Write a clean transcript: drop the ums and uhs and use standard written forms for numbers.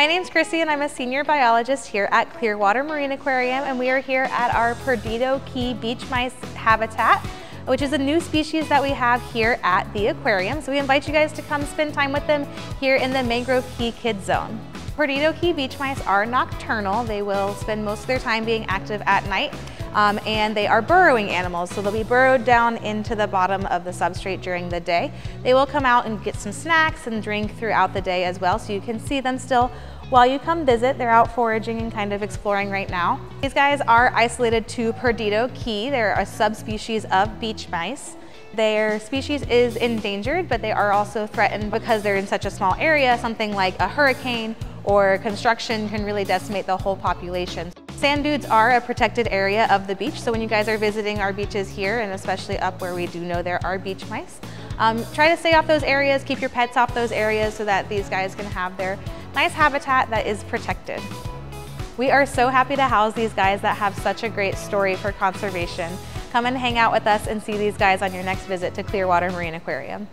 My name's Chrissy and I'm a senior biologist here at Clearwater Marine Aquarium, and we are here at our Perdido Key Beach Mice habitat, which is a new species that we have here at the aquarium. So we invite you guys to come spend time with them here in the Mangrove Key Kids Zone. Perdido Key beach mice are nocturnal. They will spend most of their time being active at night, and they are burrowing animals, so they'll be burrowed down into the bottom of the substrate during the day. They will come out and get some snacks and drink throughout the day as well, so you can see them still while you come visit. They're out foraging and kind of exploring right now. These guys are isolated to Perdido Key. They're a subspecies of beach mice. Their species is endangered, but they are also threatened because they're in such a small area. Something like a hurricane or construction can really decimate the whole population. Sand dunes are a protected area of the beach, so when you guys are visiting our beaches here, and especially up where we do know there are beach mice, try to stay off those areas, keep your pets off those areas so that these guys can have their nice habitat that is protected. We are so happy to house these guys that have such a great story for conservation. Come and hang out with us and see these guys on your next visit to Clearwater Marine Aquarium.